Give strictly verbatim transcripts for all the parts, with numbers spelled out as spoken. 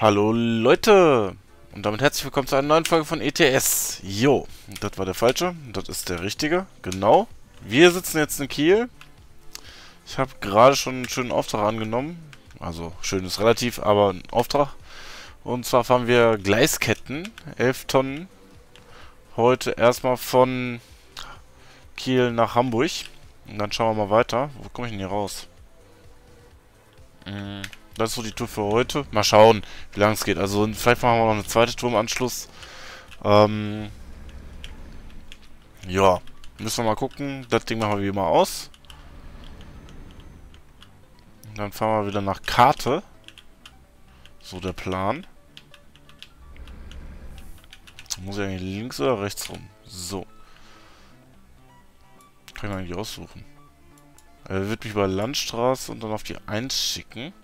Hallo Leute und damit herzlich willkommen zu einer neuen Folge von E T S. Jo, das war der falsche, das ist der richtige, genau. Wir sitzen jetzt in Kiel. Ich habe gerade schon einen schönen Auftrag angenommen, also schön ist relativ, aber einen Auftrag. Und zwar fahren wir Gleisketten, elf Tonnen, heute erstmal von Kiel nach Hamburg. Und dann schauen wir mal weiter. Wo komme ich denn hier raus? Das ist so die Tour für heute. Mal schauen, wie lange es geht. Also vielleicht machen wir noch eine zweite Tour im Anschluss. Ähm, ja, müssen wir mal gucken. Das Ding machen wir wie immer aus. Und dann fahren wir wieder nach Karte. So der Plan. Muss ich eigentlich links oder rechts rum? So. Kann ich eigentlich aussuchen. Er wird mich über Landstraße und dann auf die eins schicken.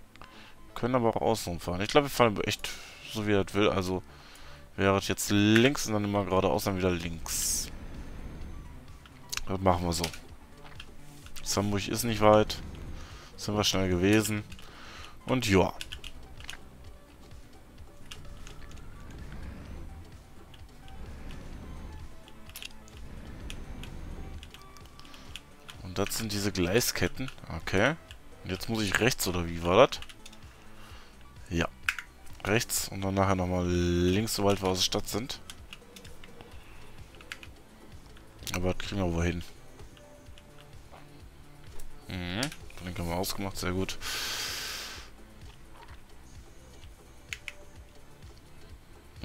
Können aber auch außenrum fahren. Ich glaube, wir fahren echt so, wie er das will. Also wäre es jetzt links und dann immer geradeaus, dann wieder links. Das machen wir so. Das Hamburg ist nicht weit. Sind wir schnell gewesen. Und ja. Das sind diese Gleisketten. Okay. Und jetzt muss ich rechts, oder wie war das? Ja. Rechts und dann nachher nochmal links, sobald wir aus der Stadt sind. Aber das kriegen wir wohl hin. Mhm. Den haben wir ausgemacht. Sehr gut.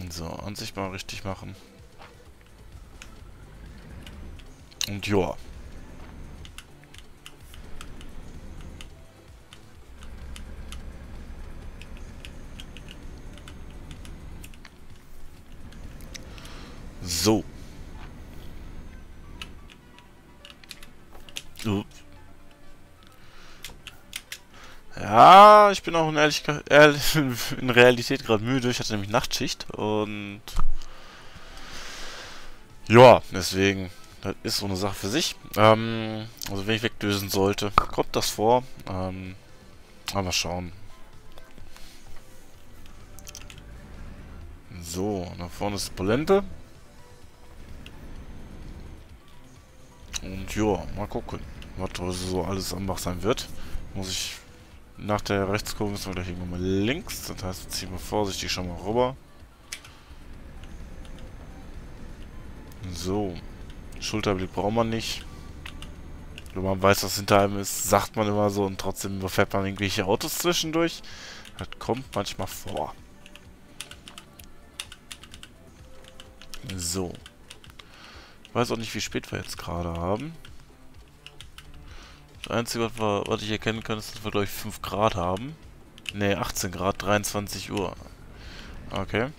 So, Ansicht mal richtig machen. Und joa. So. Ja, ich bin auch in, Ehrlichkeit, ehrlich, in Realität gerade müde. Ich hatte nämlich Nachtschicht und ja, deswegen, das ist so eine Sache für sich. Ähm, also wenn ich wegdösen sollte, kommt das vor. Ähm, aber schauen. So, da vorne ist Polente. Und ja, mal gucken, was so alles am Bach sein wird. Muss ich nach der Rechtskurve, müssen wir gleich irgendwann mal links. Das heißt, wir ziehen mal vorsichtig schon mal rüber. So, Schulterblick braucht man nicht. Wenn man weiß, was hinter einem ist, sagt man immer so und trotzdem überfährt man irgendwelche Autos zwischendurch. Das kommt manchmal vor. So. Ich weiß auch nicht, wie spät wir jetzt gerade haben. Das Einzige, was, wir, was ich erkennen kann, ist, dass wir, glaube ich, fünf Grad haben. Ne, achtzehn Grad, dreiundzwanzig Uhr. Okay.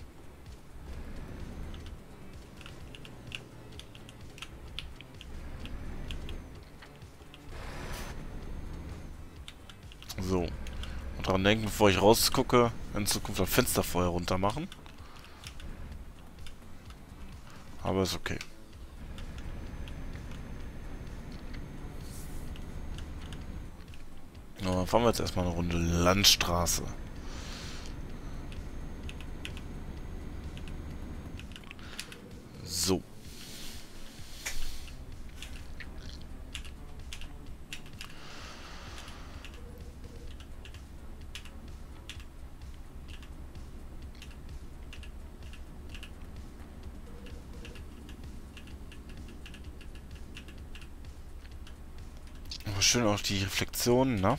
So. Und daran denken, bevor ich rausgucke, in Zukunft das Fenster vorher runter machen. Aber ist okay. Dann fahren wir jetzt erstmal eine Runde Landstraße. So. Aber schön auch die Reflexionen, ne?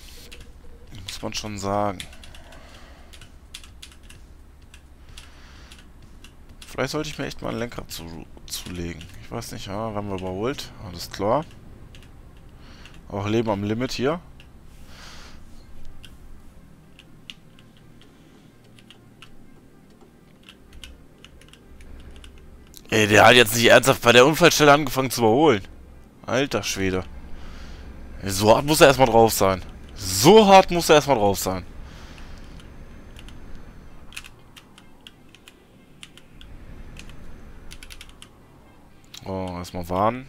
Muss man schon sagen. Vielleicht sollte ich mir echt mal einen Lenkrad zu, zulegen. Ich weiß nicht, ja, werden wir überholt. Alles klar. Auch Leben am Limit hier. Ey, der hat jetzt nicht ernsthaft bei der Unfallstelle angefangen zu überholen. Alter Schwede. So hart muss er erstmal drauf sein. So hart muss er erstmal drauf sein. Oh, erstmal warnen.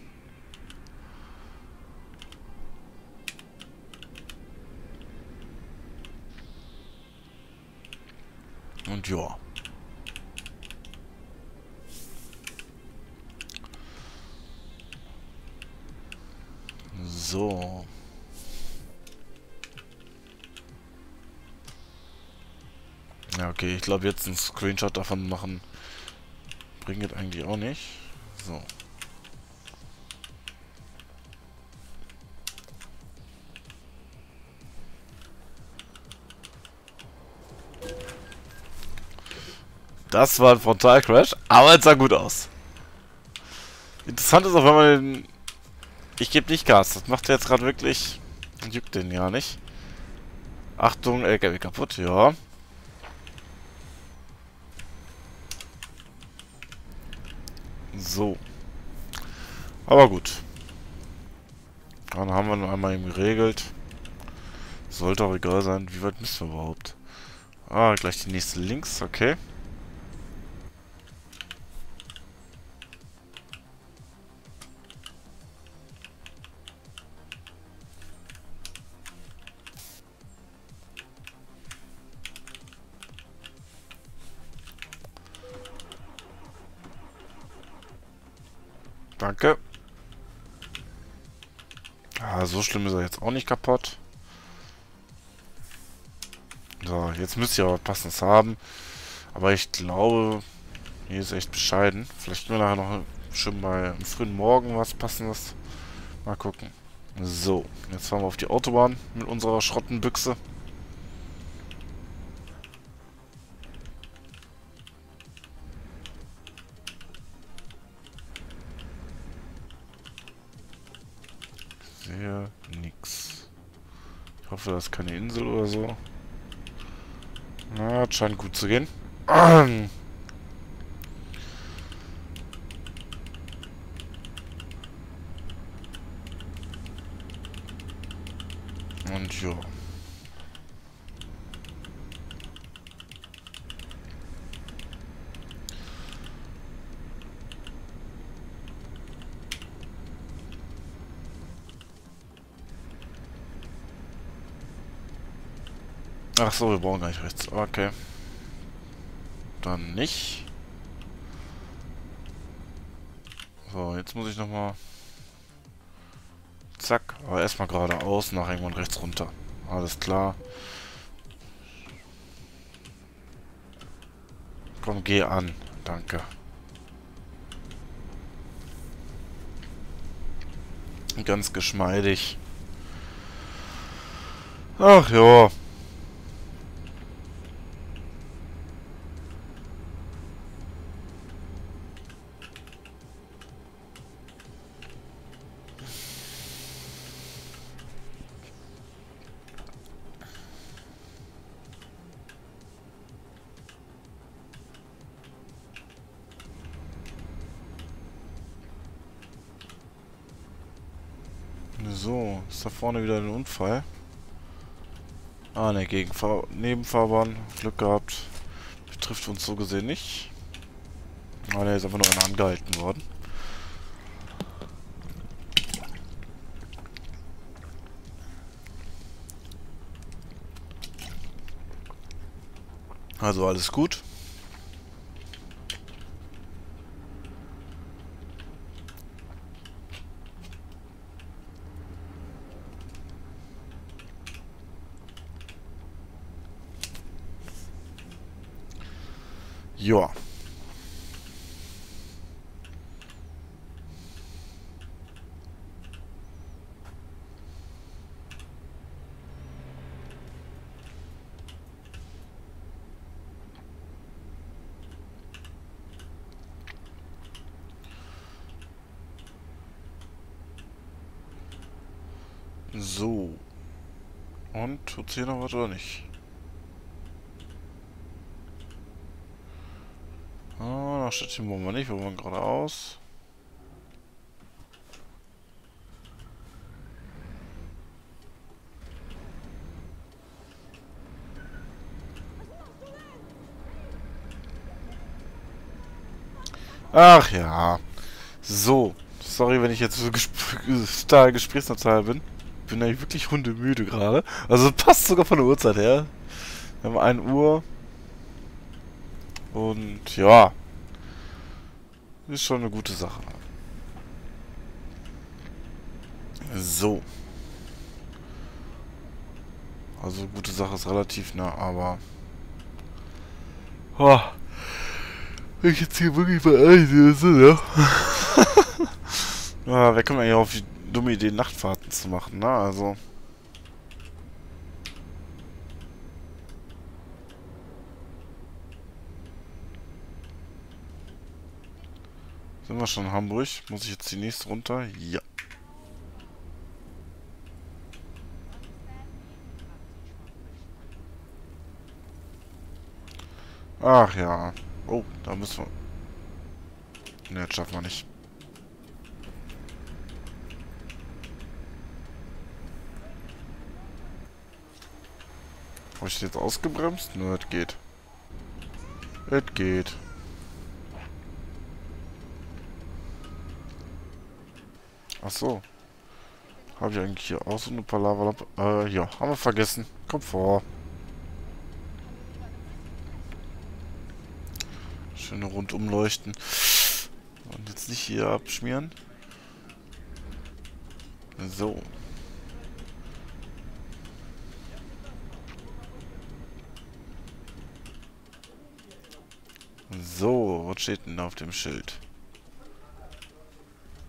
Und ja. So. Ja, okay, ich glaube, jetzt einen Screenshot davon machen bringt eigentlich auch nicht. So. Das war ein Frontalcrash, aber es sah gut aus. Interessant ist auch, wenn man den... Ich gebe nicht Gas, das macht er jetzt gerade wirklich... Juckt den ja nicht. Achtung, L K W kaputt, ja. So. Aber gut. Dann haben wir noch einmal eben geregelt. Sollte auch egal sein, wie weit müssen wir überhaupt. Ah, gleich die nächste links, okay. Danke. Ah, so schlimm ist er jetzt auch nicht kaputt. So, jetzt müsst ihr aber was Passendes haben. Aber ich glaube, hier ist echt bescheiden. Vielleicht können wir nachher noch schon mal am frühen Morgen was Passendes. Mal gucken. So, jetzt fahren wir auf die Autobahn mit unserer Schrottenbüchse. Hier nix. Ich hoffe, das ist keine Insel oder so. Na, das scheint gut zu gehen. Und ja. Ach so, wir brauchen gar nicht rechts. Okay. Dann nicht. So, jetzt muss ich nochmal... Zack. Aber erstmal geradeaus, nach irgendwann rechts runter. Alles klar. Komm, geh an. Danke. Ganz geschmeidig. Ach ja. So, ist da vorne wieder ein Unfall. Ah, ne, gegen Nebenfahrbahn. Glück gehabt. Betrifft uns so gesehen nicht. Ah, ne, ist einfach nur einer angehalten worden. Also alles gut. Ja. So. Und tut's hier noch was oder nicht? Station wollen wir nicht, wir wollen geradeaus. Ach ja. So. Sorry, wenn ich jetzt so total gesprächsneutral bin. Ich bin eigentlich wirklich hundemüde gerade. Also passt sogar von der Uhrzeit her. Wir haben ein Uhr. Und ja, ist schon eine gute Sache. So. Also gute Sache ist relativ, ne, aber... Oh, wenn ich jetzt hier wirklich bei euch sitze, ne? Ja, wer kommt eigentlich auf die dumme Idee, Nachtfahrten zu machen, ne? Also... Sind wir schon in Hamburg? Muss ich jetzt die nächste runter? Ja. Ach ja. Oh, da müssen wir... Ne, das schaffen wir nicht. Habe ich jetzt ausgebremst? Ne, das geht. Das geht. Ach so. Habe ich eigentlich hier auch so eine Palaverlampe? Äh, ja, haben wir vergessen. Komm vor. Schöne Rundumleuchten. Und jetzt nicht hier abschmieren. So. So, was steht denn da auf dem Schild?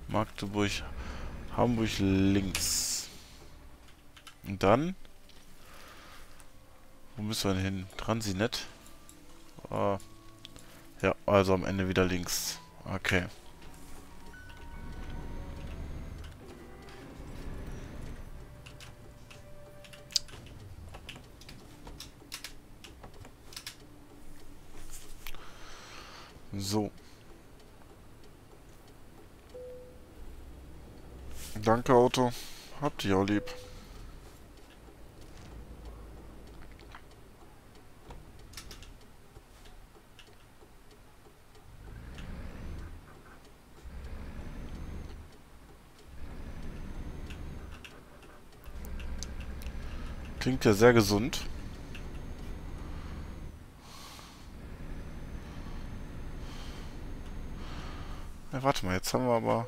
Magdeburg, Hamburg links. Und dann? Wo müssen wir denn hin? Transinet? Ah. Ja, also am Ende wieder links. Okay. So. Danke, Auto. Habt ihr auch lieb. Klingt ja sehr gesund. Na, warte mal, jetzt haben wir aber...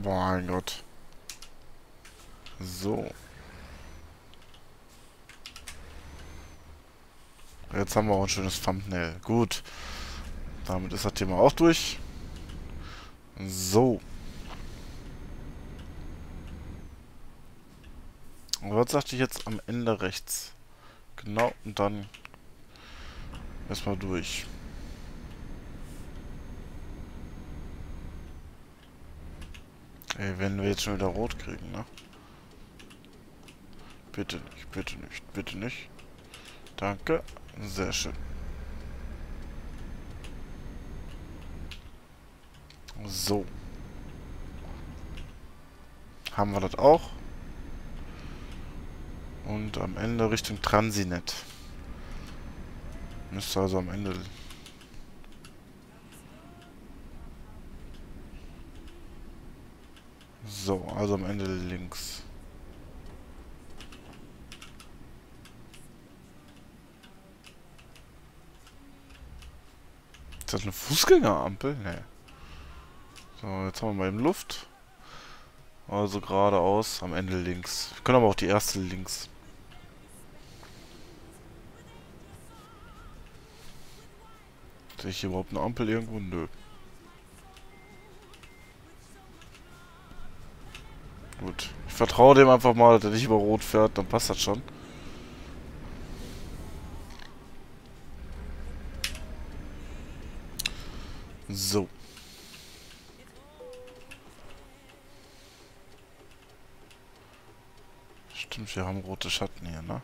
Boah, mein Gott. So. Jetzt haben wir auch ein schönes Thumbnail. Gut. Damit ist das Thema auch durch. So. Und was sagte ich jetzt am Ende rechts? Genau, und dann erstmal durch. Ey, wenn wir jetzt schon wieder rot kriegen, ne? Bitte nicht, bitte nicht, bitte nicht. Danke. Sehr schön. So. Haben wir das auch. Und am Ende Richtung Transinet. Müsste also am Ende... So, also am Ende links. Ist das eine Fußgängerampel? Ne. So, jetzt haben wir mal in Luft. Also geradeaus, am Ende links. Wir können aber auch die erste links. Sehe ich hier überhaupt eine Ampel irgendwo? Nö. Gut. Ich vertraue dem einfach mal, dass er nicht über Rot fährt, dann passt das schon. So. Stimmt, wir haben rote Schatten hier, ne?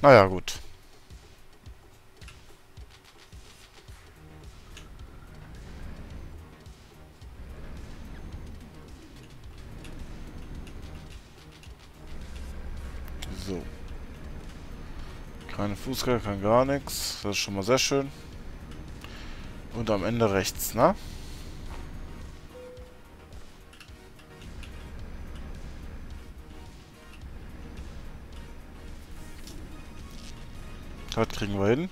Naja, gut. So. Keine Fußgänger, kein gar nichts. Das ist schon mal sehr schön. Und am Ende rechts, ne? Das kriegen wir hin.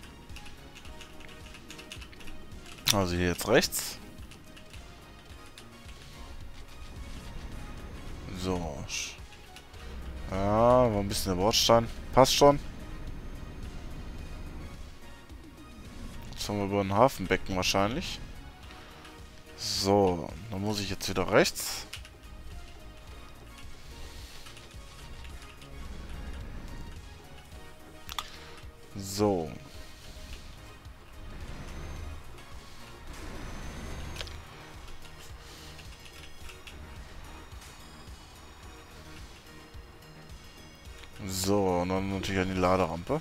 Also hier jetzt rechts. So. Ja, war ein bisschen der Bordstein. Passt schon. Jetzt haben wir über ein Hafenbecken wahrscheinlich. So, dann muss ich jetzt wieder rechts. So. So, und dann natürlich an die Laderampe.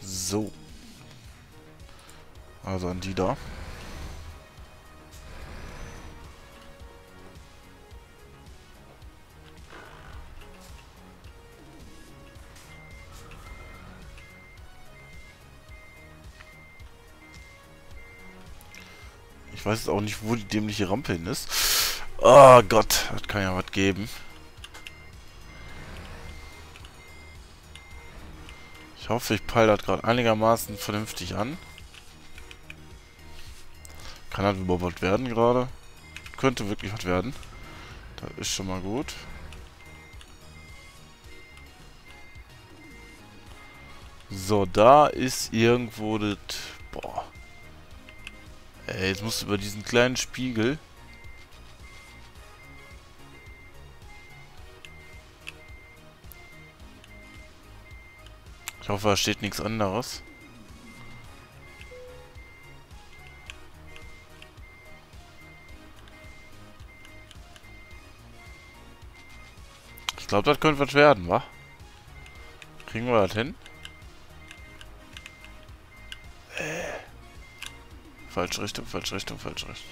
So. Also an die da. Ich weiß jetzt auch nicht, wo die dämliche Rampe hin ist. Oh Gott, das kann ja was geben. Ich hoffe, ich peile das gerade einigermaßen vernünftig an. Kann das überhaupt was werden gerade? Könnte wirklich was werden. Das ist schon mal gut. So, da ist irgendwo das... Boah. Ey, jetzt musst du über diesen kleinen Spiegel. Ich hoffe, da steht nichts anderes. Ich glaube, das könnte was werden, wa? Kriegen wir das hin? Falsche Richtung, falsche Richtung, falsche Richtung.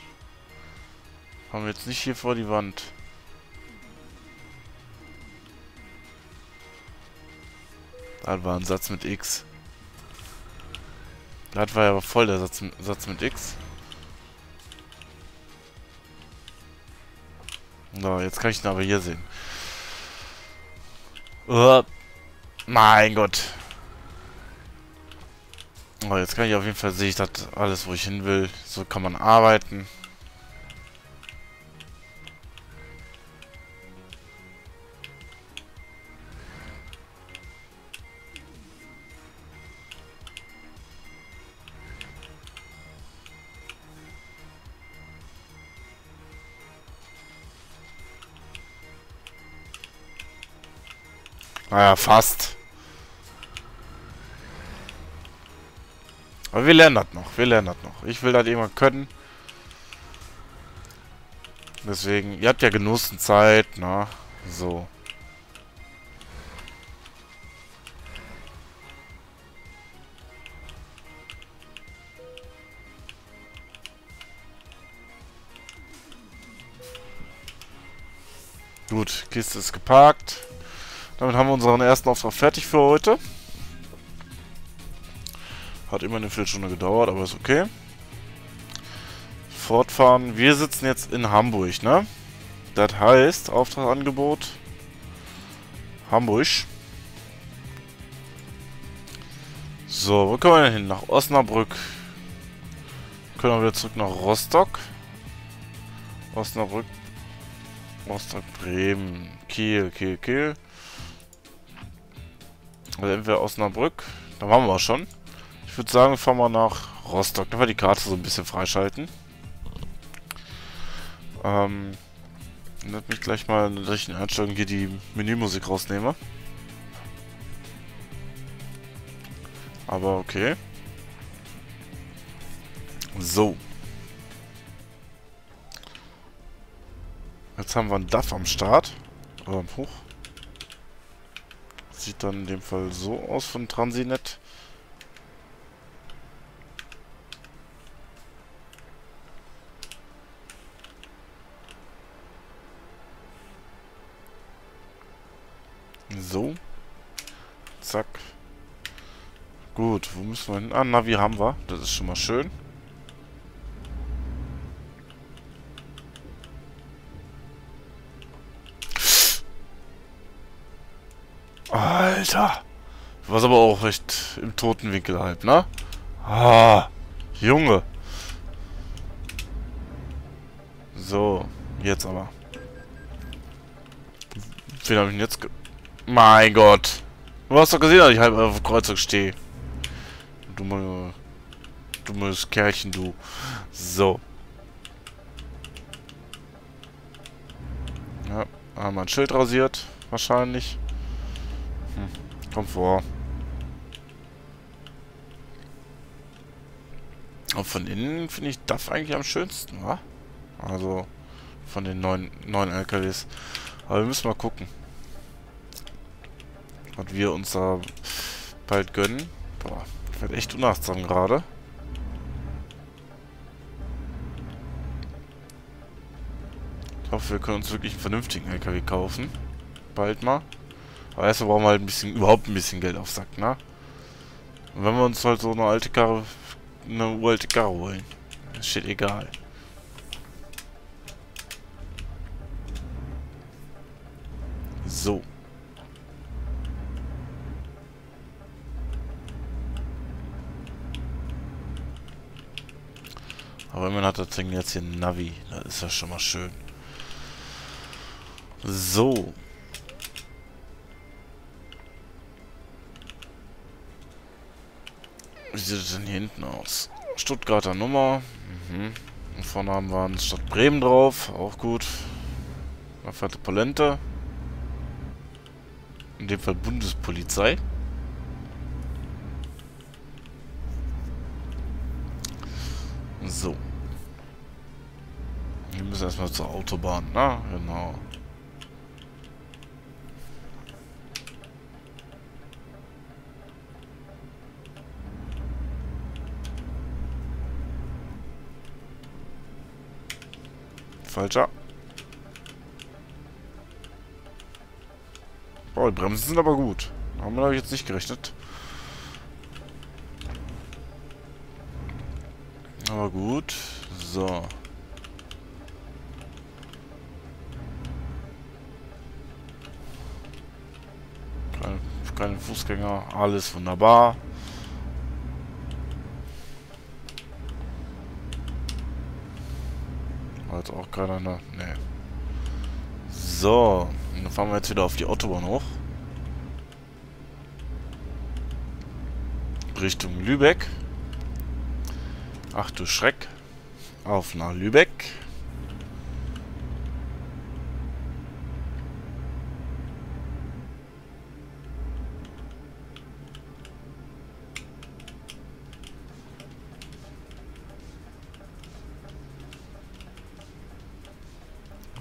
Kommen wir jetzt nicht hier vor die Wand. Da war ein Satz mit X. Da war ja aber voll der Satz, Satz mit X. So, jetzt kann ich ihn aber hier sehen. Oh, mein Gott. Oh, jetzt kann ich auf jeden Fall, sehe ich das alles, wo ich hin will. So kann man arbeiten. Naja, fast. Aber wir lernen das noch, wir lernen das noch. Ich will das immer können. Deswegen, ihr habt ja genossen Zeit, na, so. Gut, Kiste ist geparkt. Damit haben wir unseren ersten Auftrag fertig für heute. Hat immer eine Viertelstunde gedauert, aber ist okay. Fortfahren. Wir sitzen jetzt in Hamburg, ne? Das heißt, Auftragsangebot Hamburg. So, wo können wir denn hin? Nach Osnabrück. Können wir wieder zurück nach Rostock. Osnabrück. Rostock, Bremen. Kiel, Kiel, Kiel. Oder entweder Osnabrück. Da waren wir auch schon. Ich würde sagen, fahren wir nach Rostock. Da war die Karte so ein bisschen freischalten. Ähm, lass mich gleich mal in der richtigen Einstellung hier die Menümusik rausnehme. Aber okay. So. Jetzt haben wir einen D A F am Start. Oder am Hoch. Sieht dann in dem Fall so aus von Transinet. So. Zack. Gut, wo müssen wir hin? Ah, Navi haben wir. Das ist schon mal schön. Alter. Was aber auch recht im toten Winkel halb, ne? Ah, Junge. So, jetzt aber. Wen habe ich denn jetzt ge... Mein Gott. Du hast doch gesehen, dass ich halb auf der Kreuzung stehe. Dumme, dummes Kerlchen, du. So. Ja, haben wir ein Schild rasiert. Wahrscheinlich. Hm, kommt vor. Und von innen finde ich D A F eigentlich am schönsten, wa? Also von den neuen, neuen L K Ws. Aber wir müssen mal gucken. Und wir uns da bald gönnen. Boah, ich werde echt unachtsam gerade. Ich hoffe, wir können uns wirklich einen vernünftigen L K W kaufen. Bald mal. Aber erstmal brauchen wir halt ein bisschen, überhaupt ein bisschen Geld auf Sack, ne? Und wenn wir uns halt so eine alte Karre, eine uralte Karre holen. Das steht egal. So. Aber immerhin hat das Ding jetzt hier ein Navi. Das ist ja schon mal schön. So. Wie sieht es denn hier hinten aus? Stuttgarter Nummer. Mhm. Und vorne haben wir eine Stadt Bremen drauf. Auch gut. Da fährt Polente. In dem Fall Bundespolizei. So. Wir müssen erstmal zur Autobahn, na, genau. Falscher. Oh, die Bremsen sind aber gut. Haben wir jetzt nicht gerechnet. Aber gut. So. Keine, keine Fußgänger. Alles wunderbar. War jetzt auch keiner. Ne. So. Und dann fahren wir jetzt wieder auf die Autobahn hoch. Richtung Lübeck. Ach du Schreck. Auf nach Lübeck.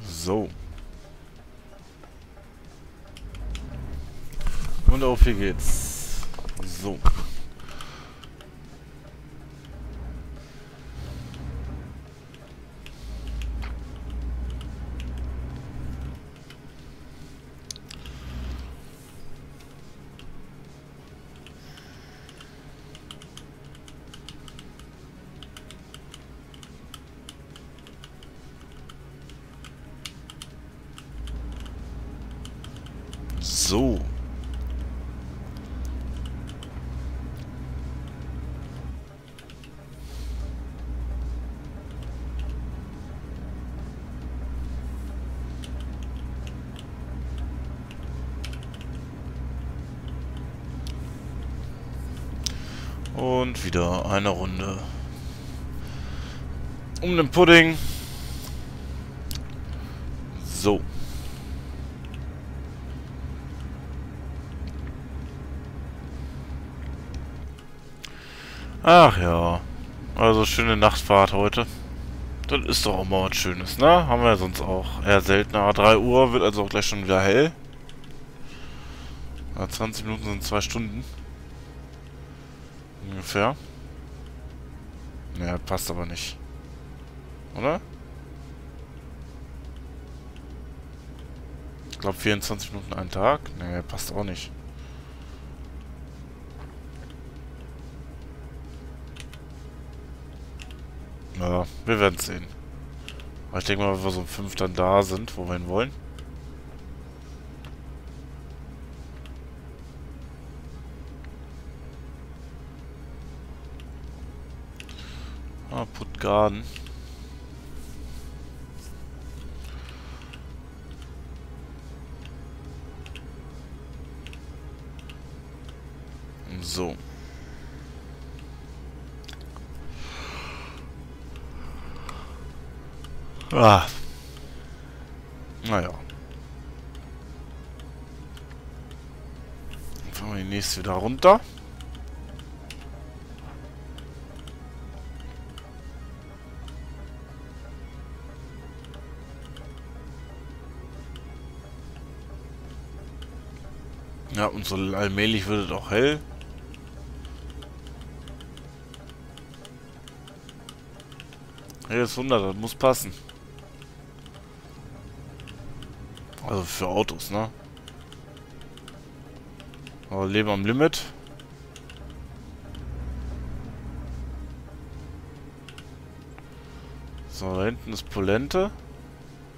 So. Und auf hier geht's. So. So. Und wieder eine Runde um den Pudding. So. Ach ja, also schöne Nachtfahrt heute. Das ist doch auch mal was Schönes, ne? Haben wir ja sonst auch eher seltener. drei Uhr wird also auch gleich schon wieder hell. Ja, zwanzig Minuten sind zwei Stunden. Ungefähr. Naja, passt aber nicht. Oder? glaube vierundzwanzig Minuten einen Tag. Ne, passt auch nicht. Ja, wir werden es sehen. Aber ich denke mal, wenn wir so um fünf dann da sind, wo wir hin wollen. Ah, Puttgarden. So. Ah. Naja. Dann fahren wir die nächste wieder runter. Ja, und so allmählich wird es auch hell. Hey, das ist hundert, das muss passen. Also für Autos, ne? Aber leben am Limit. So, da hinten ist Polente.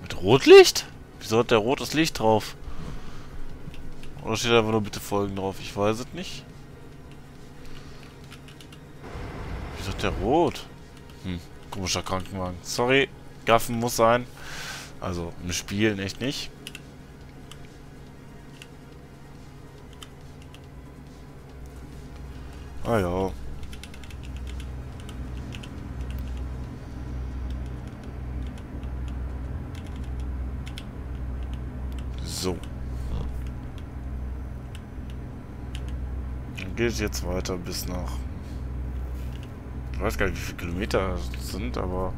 Mit Rotlicht? Wieso hat der rotes Licht drauf? Oder steht einfach nur bitte Folgen drauf? Ich weiß es nicht. Wieso hat der rot? Hm, komischer Krankenwagen. Sorry, Gaffen muss sein. Also im Spielen echt nicht. Ah ja. So. Dann geht es jetzt weiter bis nach... Ich weiß gar nicht, wie viele Kilometer es sind, aber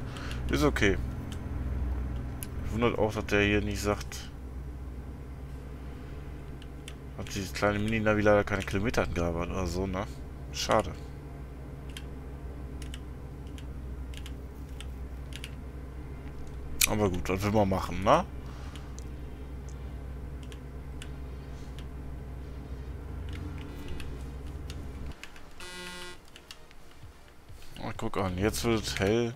ist okay. Wundert auch, dass der hier nicht sagt, hat dieses kleine Mini-Navi leider keine Kilometerangabe oder so, ne? Schade. Aber gut, das will man machen, ne? Na, guck an, jetzt wird es hell.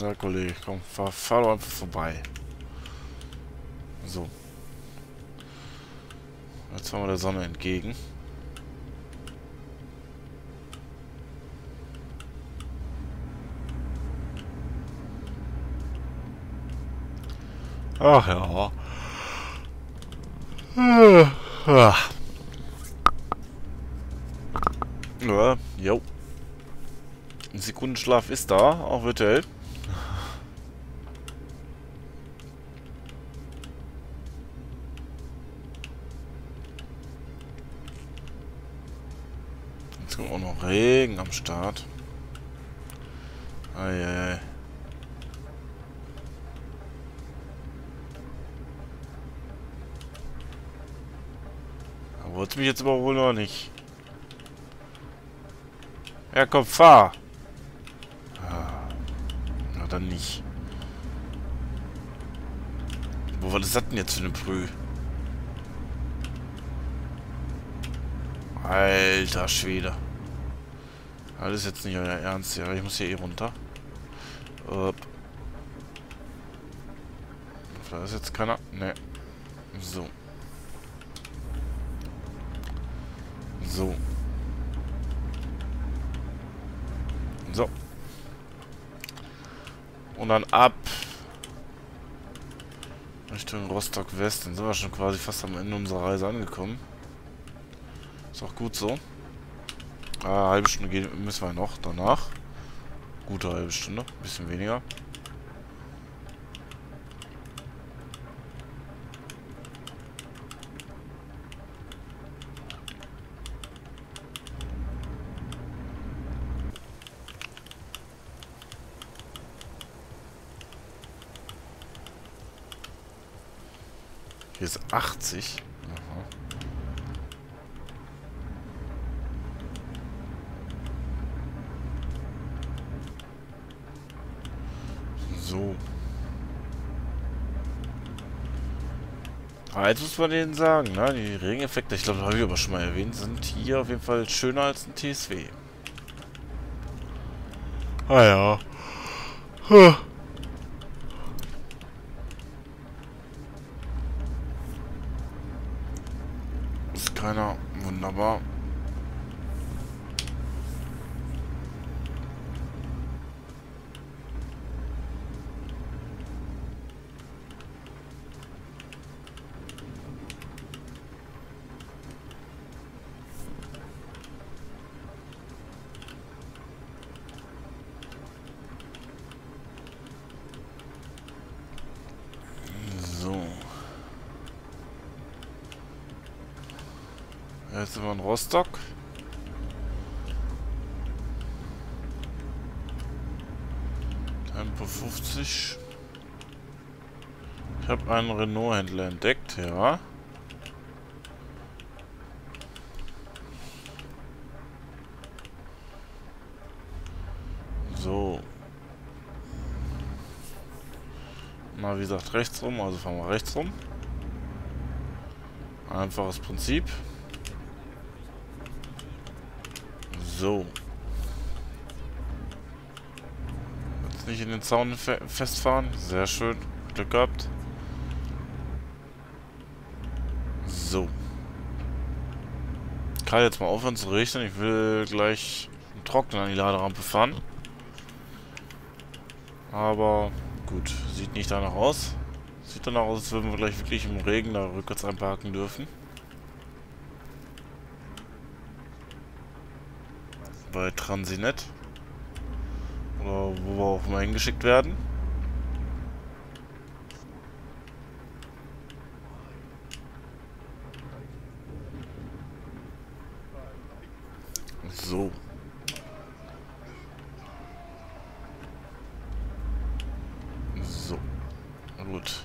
Ja, Kollege, komm, fahr, fahr doch einfach vorbei. So. Jetzt fahren wir der Sonne entgegen. Ach ja. Ja, ja jo. Ein Sekundenschlaf ist da, auch virtuell. Auch noch Regen am Start. Eieiei. Wollt's mich jetzt überholen oder nicht? Ja, komm, fahr! Ah. Na dann nicht. Wo war das denn jetzt für eine Prü? Alter Schwede. Das ist jetzt nicht euer Ernst, ja. Ich muss hier eh runter. Upp. Da ist jetzt keiner. Ne. So. So. So. Und dann ab. Richtung Rostock West. Dann sind wir schon quasi fast am Ende unserer Reise angekommen. Ist auch gut so. Ah, halbe Stunde gehen müssen wir noch danach. Gute halbe Stunde, ein bisschen weniger. Hier ist achtzig. Aha. so. Aber jetzt muss man denen sagen, ne? Die Regeneffekte, ich glaube, das habe ich aber schon mal erwähnt, sind hier auf jeden Fall schöner als ein T S W. Ah ja. Huh. Ist keiner. Wunderbar. Jetzt sind wir in Rostock. Tempo fünfzig. Ich habe einen Renault-Händler entdeckt, ja. So. Na, wie gesagt, rechts rum, also fahren wir rechts rum. Einfaches Prinzip. So. Jetzt nicht in den Zaun fe festfahren. Sehr schön. Glück gehabt. So. Ich kann jetzt mal aufhören zu regnen. Ich will gleich einen Trockner an die Laderampe fahren. Aber gut. Sieht nicht danach aus. Sieht danach aus, als würden wir gleich wirklich im Regen da rückwärts einparken dürfen. Bei Transinet oder wo wir auch mal hingeschickt werden. So. So. Gut.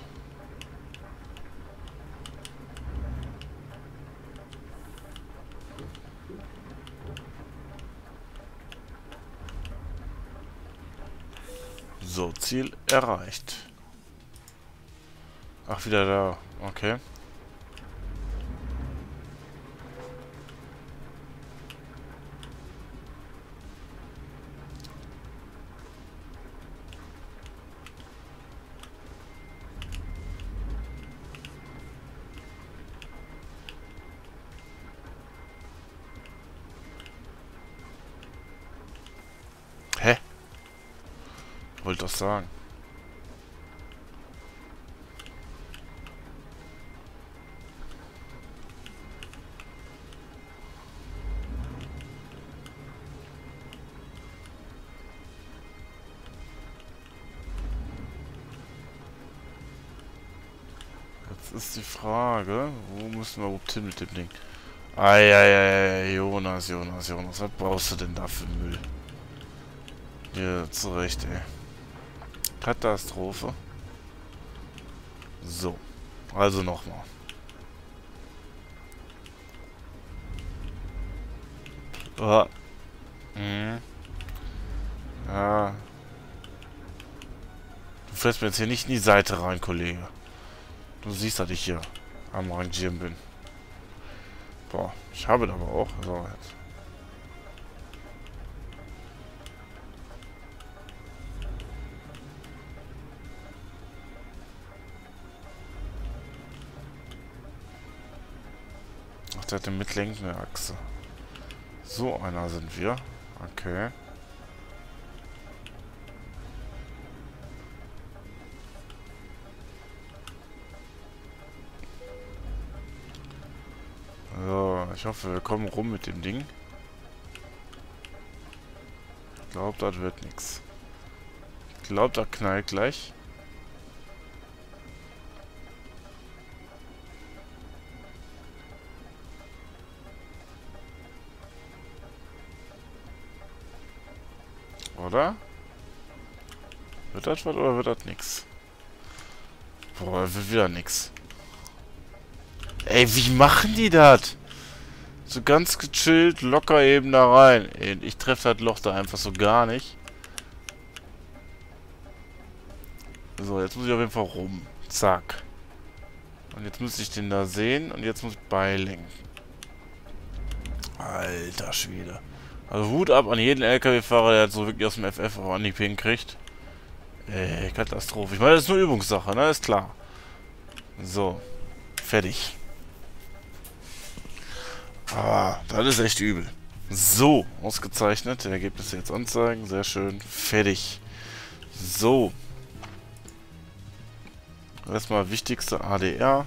So, Ziel erreicht. Ach, wieder da. Okay. Wollte das sagen. Jetzt ist die Frage, wo müssen wir überhaupt hin mit dem Ding? Eieiei, Jonas, Jonas, Jonas, was brauchst du denn da für Müll? Dir zurecht, ey. Katastrophe. So. Also nochmal. Ah. Mhm. Ah. Du fährst mir jetzt hier nicht in die Seite rein, Kollege. Du siehst, dass ich hier am Rangieren bin. Boah, ich habe da aber auch. So, jetzt. Der hat eine mitlenkende Achse. So einer sind wir. Okay. So, ich hoffe, wir kommen rum mit dem Ding. Ich glaube, das wird nichts. Ich glaube, das knallt gleich. Oder? Wird das was oder wird das nix? Boah, das wird wieder nix. Ey, wie machen die das? So ganz gechillt, locker eben da rein. Ey, ich treffe das Loch da einfach so gar nicht. So, jetzt muss ich auf jeden Fall rum. Zack. Und jetzt müsste ich den da sehen und jetzt muss ich beilenken. Alter Schwede. Also Hut ab an jeden L K W-Fahrer, der so wirklich aus dem F F auf Anhieb hinkriegt. Ey, Katastrophe. Ich meine, das ist nur Übungssache, ne? Ist klar. So. Fertig. Ah, das ist echt übel. So, ausgezeichnet. Ergebnisse jetzt anzeigen. Sehr schön. Fertig. So. Erstmal wichtigste A D R.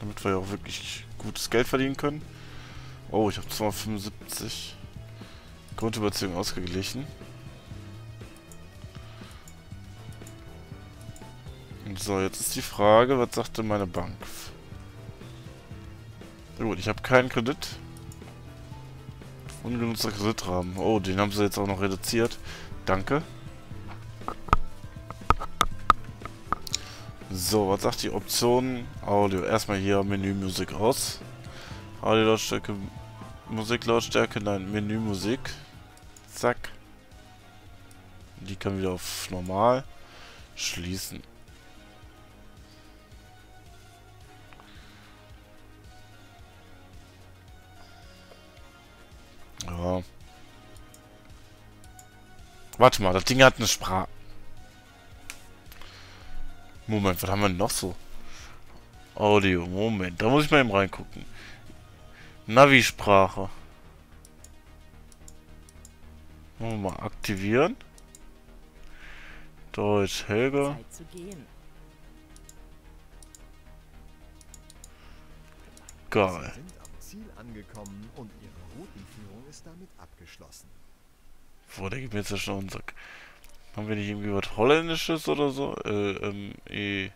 Damit wir auch wirklich gutes Geld verdienen können. Oh, ich habe zweihundertfünfundsiebzig. Grundüberziehung ausgeglichen. Und so, jetzt ist die Frage, was sagt denn meine Bank? Na gut, ich habe keinen Kredit. Ungenutzter Kreditrahmen. Oh, den haben sie jetzt auch noch reduziert. Danke. So, was sagt die Option? Audio. Erstmal hier Menü Musik aus. Audio Lautstärke, Musik Lautstärke, nein, Menü Musik. Zack. Die kann wieder auf normal schließen. Ja. Warte mal, das Ding hat eine Sprache. Moment, was haben wir denn noch so? Audio, Moment, da muss ich mal eben reingucken. Navi-Sprache. Machen wir mal aktivieren. Deutsch, Helga. Zeit zu gehen. Geil. Sie sind am Ziel angekommen und ihre Routenführung ist damit abgeschlossen. Boah, der gibt mir jetzt ja schon einen Sack. Haben wir nicht irgendwie was Holländisches oder so? Äh, ähm, E.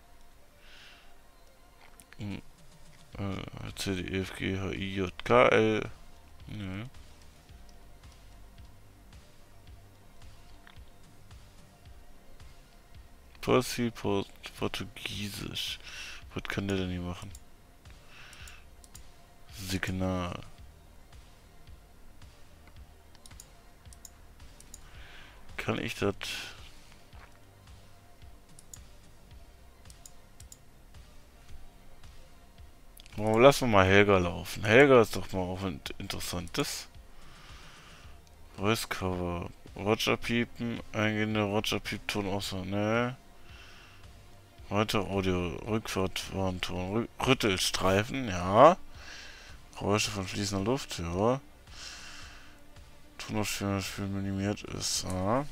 Hm. Äh, C, D, E, F, G, H, I, J, K, L. Nö. Porsi, Port, Portugiesisch. Was kann der denn hier machen? Signal. Kann ich das? Oh, lassen wir mal Helga laufen. Helga ist doch mal auch ein interessantes. Voice Cover. Roger piepen. Eingehende Roger piepton außer. Ne. Weiter Audio. Rückfahrt Warnton. Rüttelstreifen. Ja. Geräusche von fließender Luft. Ja. Tonaufstellung minimiert ist. Ja.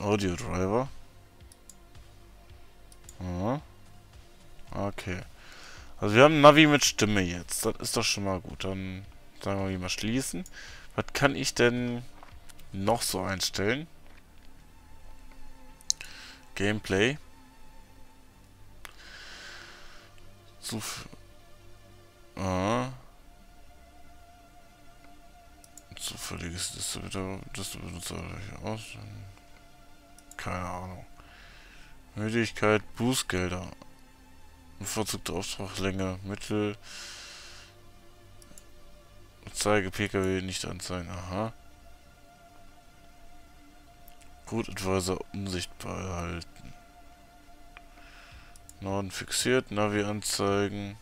Audio Driver. Ja. Okay. Also wir haben Navi mit Stimme jetzt. Das ist doch schon mal gut. Dann sagen wir mal schließen. Was kann ich denn noch so einstellen? Gameplay. So. Ja. Zufälliges Distributor, Distributor aus. Keine Ahnung. Müdigkeit, Bußgelder. Bevorzugte Auftragslänge, Mittel. Zeige P K W nicht anzeigen. Aha. Gut, Advisor unsichtbar erhalten. Norden fixiert, Navi anzeigen.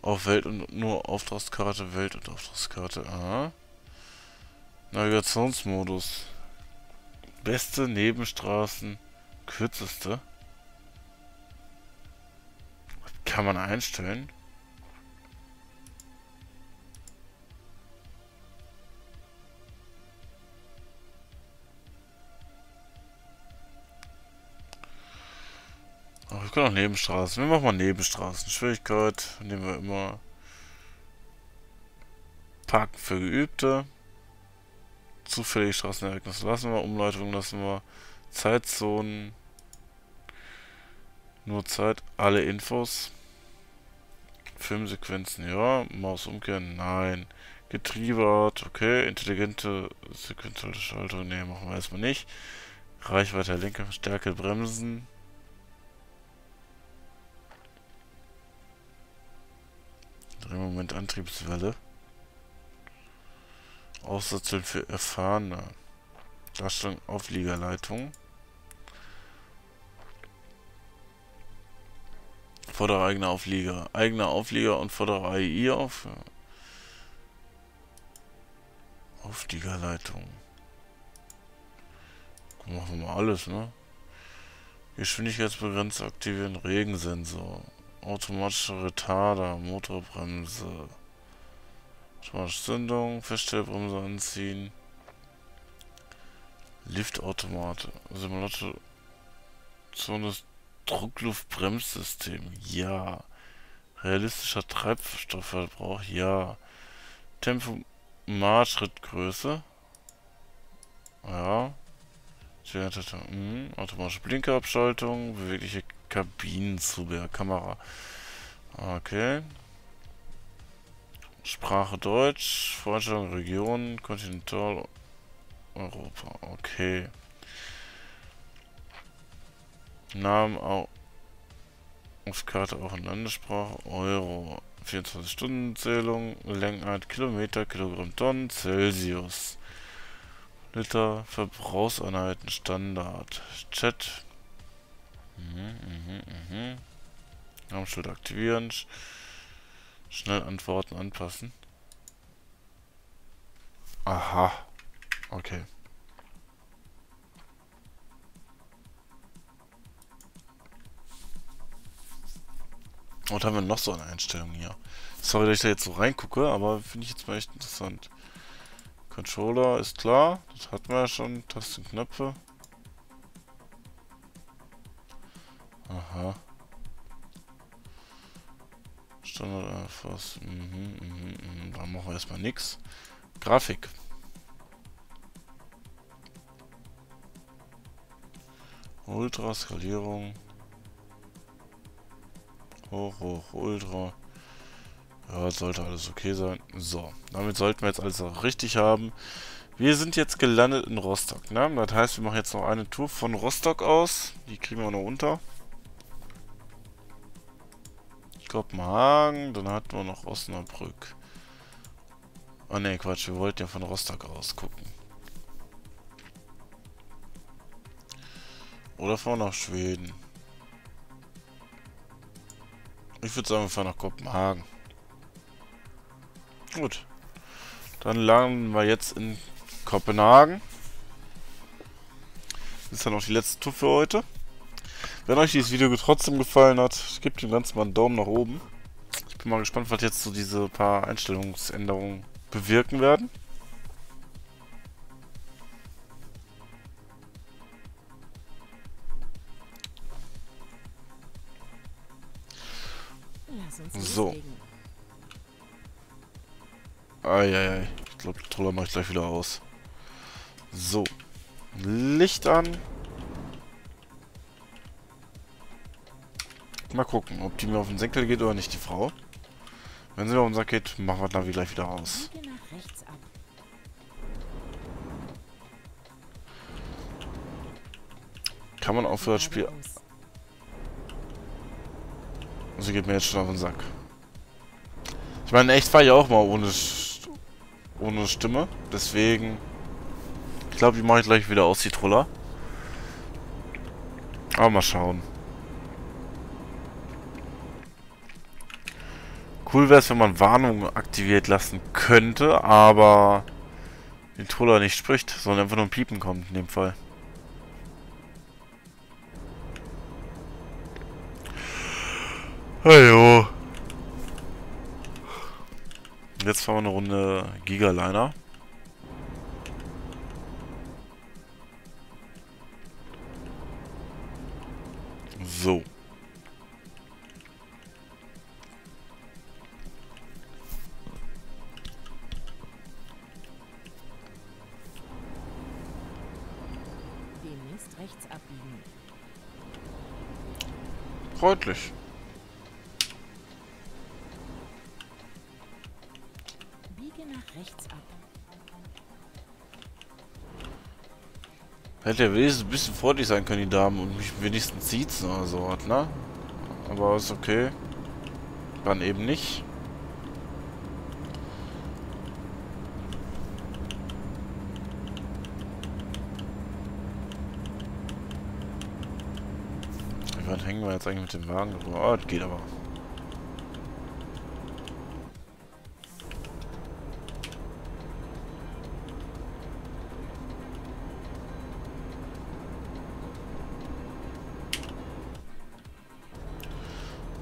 Auf Welt und nur Auftragskarte, Welt und Auftragskarte. Aha. Navigationsmodus. Beste Nebenstraßen, kürzeste. Was kann man einstellen? Ach, wir können auch Nebenstraßen. Wir machen mal Nebenstraßen. Schwierigkeit nehmen wir immer. Parken für Geübte. Zufällige Straßenereignisse lassen wir. Umleitung lassen wir. Zeitzonen. Nur Zeit. Alle Infos. Filmsequenzen, ja. Maus umkehren, nein. Getriebeart, okay. Intelligente sequentielle Schaltung, ne, machen wir erstmal nicht. Reichweite Lenker, Stärke bremsen. Drehmoment Antriebswelle. Aussatzung für Erfahrene. Darstellung Aufliegerleitung. Vordere eigener Auflieger. Eigener Auflieger und vordere A I auf. Aufliegerleitung. Machen wir mal alles, ne? Geschwindigkeitsbegrenzer aktivieren, Regensensor. Automatische Retarder, Motorbremse. Automatische Zündung, Feststellbremse anziehen. Liftautomate. Simulator. Zones Druckluftbremssystem. Ja. Realistischer Treibstoffverbrauch. Ja. Tempomat, Schrittgröße. Ja. Mhm. Automatische Blinkerabschaltung. Bewegliche Kabinenzubehör. Kamera. Okay. Sprache Deutsch. Vorstellung Region. Kontinental. Europa, okay. Namen auch auf Karte auch in Landessprache, Euro, vierundzwanzig-Stunden-Zählung, Längheit, Kilometer, Kilogramm, Tonnen, Celsius, Liter, Verbrauchseinheiten, Standard, Chat, mhm, mhm, mhm. Namensschild aktivieren, Sch schnell Antworten anpassen. Aha. Okay. Und haben wir noch so eine Einstellung hier. Sorry, dass ich da jetzt so reingucke, aber finde ich jetzt mal echt interessant. Controller ist klar. Das hatten wir ja schon. Tasten, Knöpfe. Aha. Standard Alphas. Mhm, mhm, mhm. Da machen wir erstmal nichts. Grafik. Ultra, Skalierung. Hoch, hoch, ultra. Ja, sollte alles okay sein. So, damit sollten wir jetzt alles auch richtig haben. Wir sind jetzt gelandet in Rostock, ne? Das heißt, wir machen jetzt noch eine Tour von Rostock aus. Die kriegen wir auch noch unter. Kopenhagen, dann hatten wir noch Osnabrück. Oh ne, Quatsch, wir wollten ja von Rostock aus gucken. Oder fahren wir nach Schweden? Ich würde sagen, wir fahren nach Kopenhagen. Gut. Dann landen wir jetzt in Kopenhagen. Das ist dann auch die letzte Tour für heute. Wenn euch dieses Video trotzdem gefallen hat, gebt dem Ganzen mal einen Daumen nach oben. Ich bin mal gespannt, was jetzt so diese paar Einstellungsänderungen bewirken werden. So. Eieiei. Ich glaube, den Troller mache ich gleich wieder aus. So. Licht an. Mal gucken, ob die mir auf den Senkel geht oder nicht, die Frau. Wenn sie mir auf den Sack geht, machen wir das Navi gleich wieder aus. Kann man auch für das Spiel... Sie geht mir jetzt schon auf den Sack. Ich meine, echt fahre ich auch mal ohne, ohne Stimme. Deswegen... Ich glaube, die mache ich gleich wieder aus, die Troller. Aber mal schauen. Cool wäre es, wenn man Warnungen aktiviert lassen könnte, aber... den Troller nicht spricht, sondern einfach nur ein Piepen kommt in dem Fall. Hallo. Jetzt fahren wir eine Runde Giga-Liner. So. Demnächst rechts abbiegen. Freundlich. Hätte ja wenigstens ein bisschen freundlich sein können, die Damen, und mich wenigstens siezen oder so hat, ne? Aber ist okay. Dann eben nicht. weit hängen wir jetzt eigentlich mit dem Wagen? Oh, das geht aber.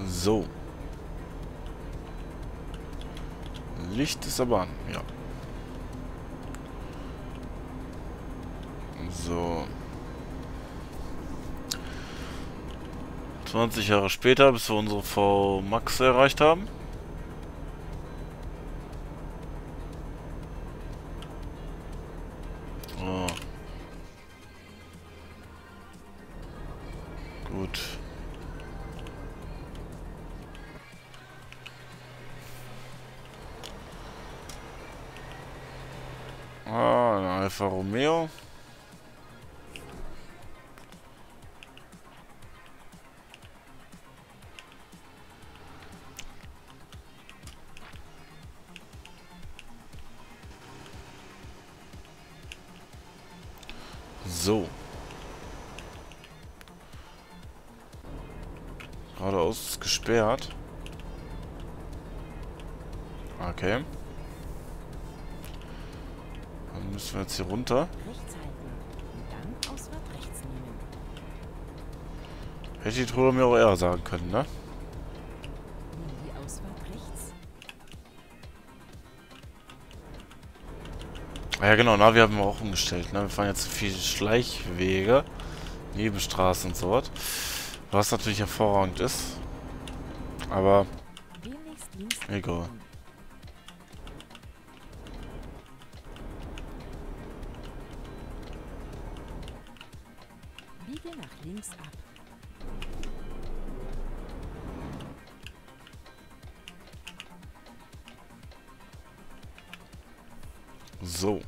So. Licht ist aber an, ja. So. zwanzig Jahre später, bis wir unsere V-Max erreicht haben. So. Gut. Ah, ein Alfa Romeo. So. Geradeaus ist gesperrt. Okay. Dann müssen wir jetzt hier runter. Hätte die Truder mir auch eher sagen können, ne? Ah ja genau, Navi haben wir auch umgestellt, ne? Wir fahren jetzt viele Schleichwege, Nebenstraßen und so was. Was natürlich hervorragend ist. Aber egal. Biege nach links ab. So.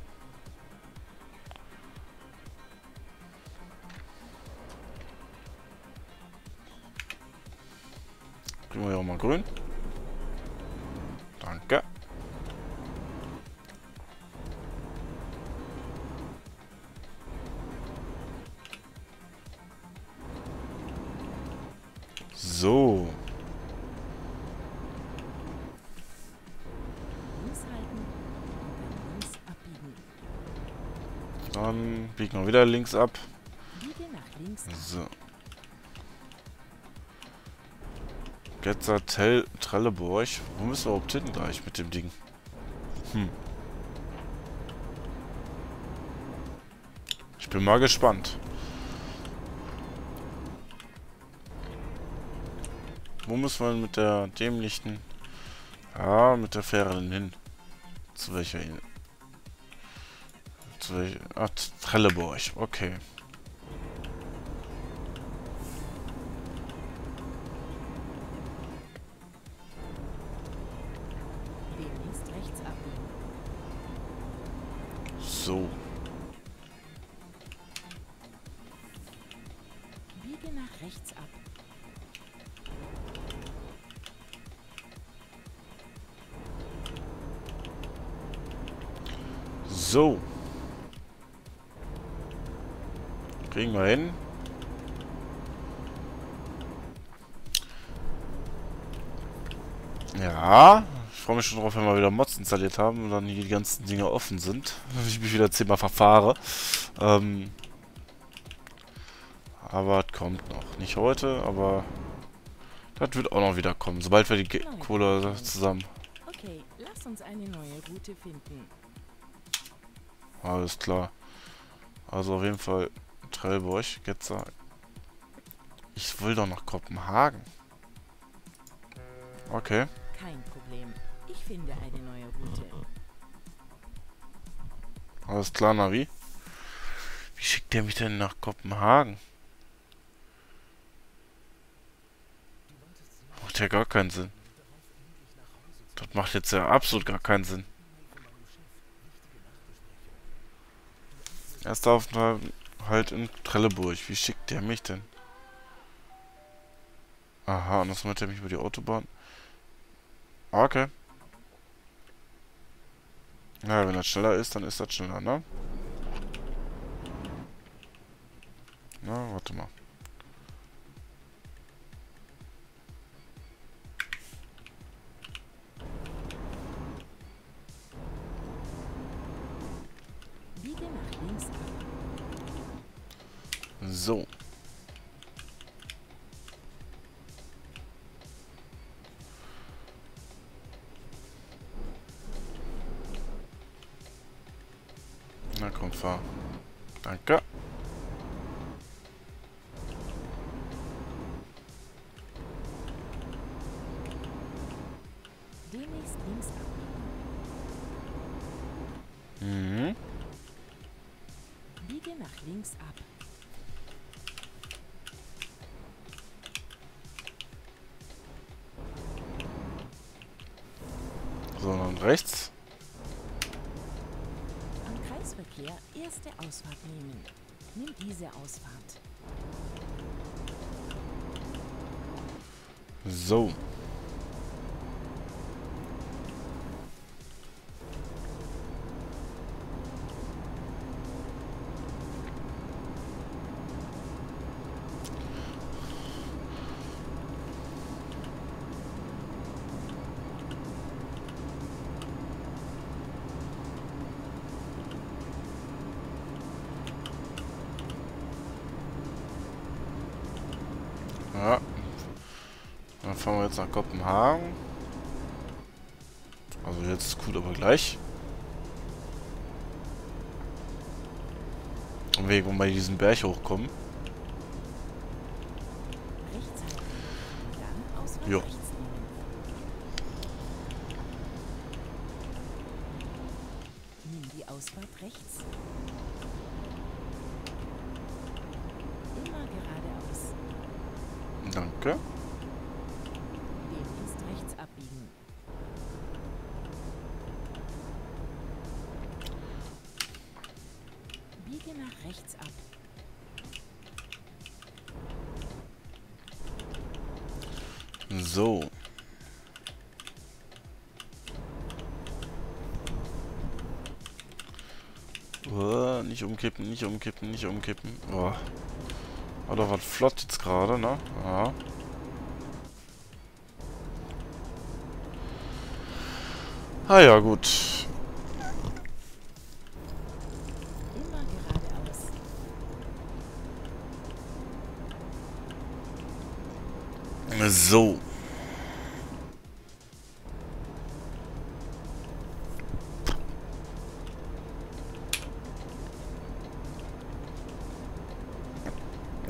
Kriegen wir hier auch mal grün. Danke. So. Dann biegen wir wieder links ab. So. Getzer Trelleborg. Wo müssen wir überhaupt hin gleich mit dem Ding? Hm. Ich bin mal gespannt. Wo müssen wir mit der dämlichen... Ah, mit der Fähre denn hin? Zu welcher Insel? Ah, Trelleborg, okay. So. Biege nach rechts ab. So. Kriegen wir hin. Ja, ich freue mich schon drauf, wenn wir wieder Mods installiert haben und dann die ganzen Dinge offen sind. Ich mich wieder zehnmal verfahre. Ähm, aber es kommt noch. Nicht heute, aber das wird auch noch wieder kommen, sobald wir die Ge Kohle zusammen... Okay, lass uns eine neue Route finden. Alles klar. Also auf jeden Fall... Trelleborg, Getzer. Ich will doch nach Kopenhagen. Okay. Kein Problem. Ich finde eine neue Route. Alles klar, Navi. Wie schickt der mich denn nach Kopenhagen? Macht ja gar keinen Sinn. Das macht jetzt ja absolut gar keinen Sinn. Erster Aufenthalt. Halt in Trelleborg. Wie schickt der mich denn? Aha, und das macht er mich über die Autobahn. Okay. Naja, wenn das schneller ist, dann ist das schneller, ne? Na, warte mal. biege nach links ab. So. Na komm, fahr. Danke. Demnächst links ab. Mhm. Biege nach links ab. So, und rechts. Verkehr, erste Ausfahrt nehmen. Nimm diese Ausfahrt. So. Fahren wir jetzt nach Kopenhagen. Also jetzt ist gut, aber gleich. Am Weg, wo wir diesen Berg hochkommen. Jo. Nimm die Ausfahrt rechts. Immer geradeaus. Danke. So. Oh, nicht umkippen, nicht umkippen, nicht umkippen. Oh. War doch was flott jetzt gerade, ne? Ja. Ah ja, gut. Immer geradeaus. So.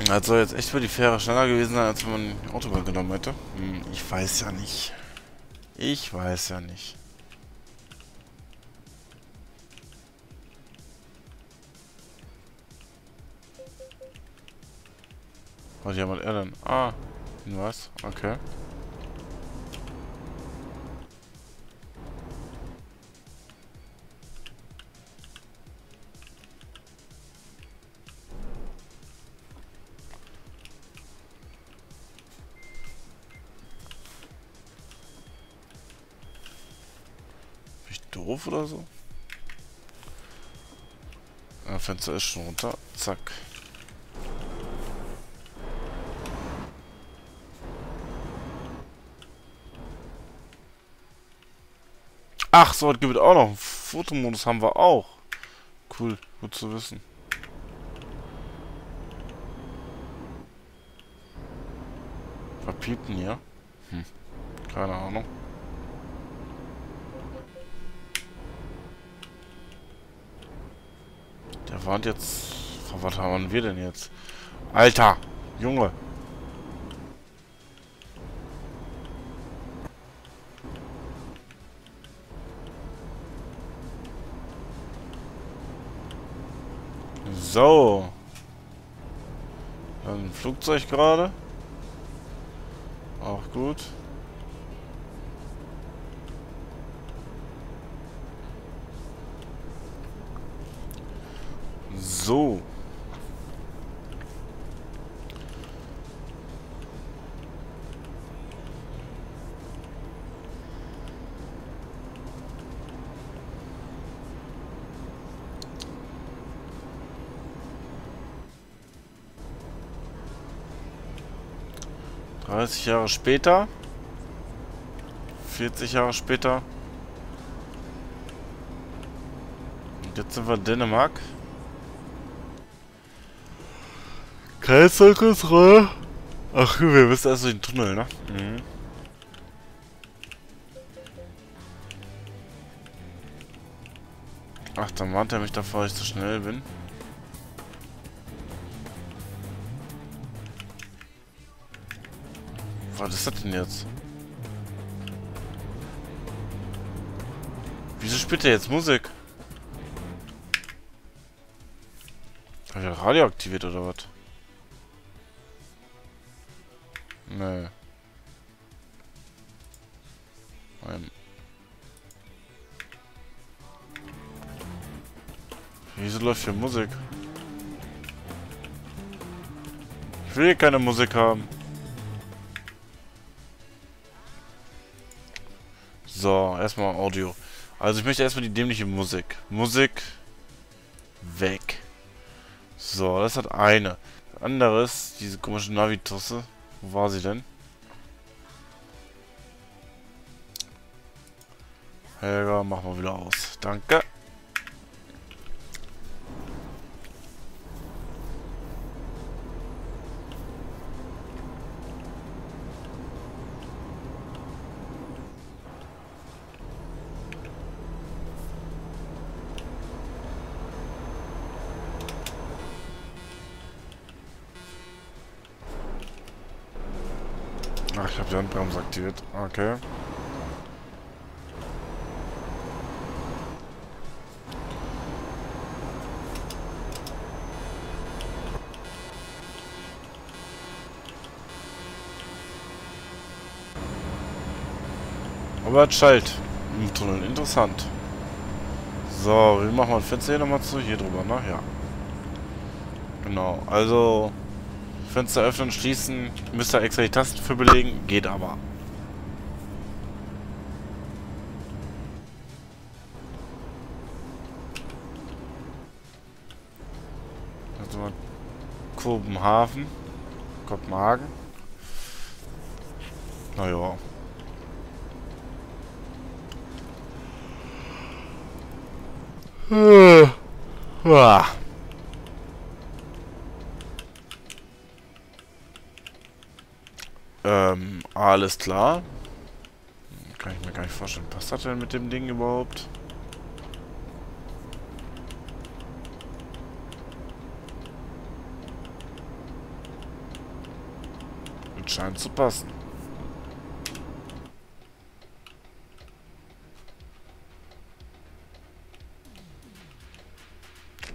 Das soll jetzt echt für die Fähre schneller gewesen sein, als wenn man die Autobahn genommen hätte. Hm, ich weiß ja nicht. Ich weiß ja nicht. Was jemand er denn? Ah, was? Okay. Doof oder so? Ah, Fenster ist schon runter. Zack. Ach, so was gibt es auch noch. Fotomodus haben wir auch. Cool, gut zu wissen. Was piept denn hier? Hm. Keine Ahnung. Der warnt jetzt... Was haben wir denn jetzt? Alter! Junge! So! Wir haben ein Flugzeug gerade. Auch gut. So. dreißig Jahre später. vierzig Jahre später. Jetzt sind wir in Dänemark. Kreisverkehrsrohr. Ach, wir müssen erst durch den Tunnel, ne? Mhm. Ach, dann warnt er mich davor, dass ich zu schnell bin. Was ist das denn jetzt? Wieso spielt er jetzt Musik? Hat er Radio aktiviert oder was? Nö. Nein. Wieso läuft hier Musik? Ich will hier keine Musik haben. So, erstmal Audio. Also ich möchte erstmal die dämliche Musik. Musik weg. So, das hat eine. Anderes, diese komische Navi-Taste. Wo war sie denn? Helga, mach mal wieder aus. Danke. Ach, ich habe die Handbremse aktiviert. Okay. Aber es schallt im Tunnel. Interessant. So, wir machen mal Fenster hier nochmal zu. Hier drüber, ne? Ja. Genau. Also... Fenster öffnen, schließen, müsst ihr extra die Tasten für belegen, geht aber. Also mal Kopenhagen. Kopenhagen. Naja. Äh. Ah. Ähm, alles klar. Kann ich mir gar nicht vorstellen. Passt das denn mit dem Ding überhaupt? Und scheint zu passen.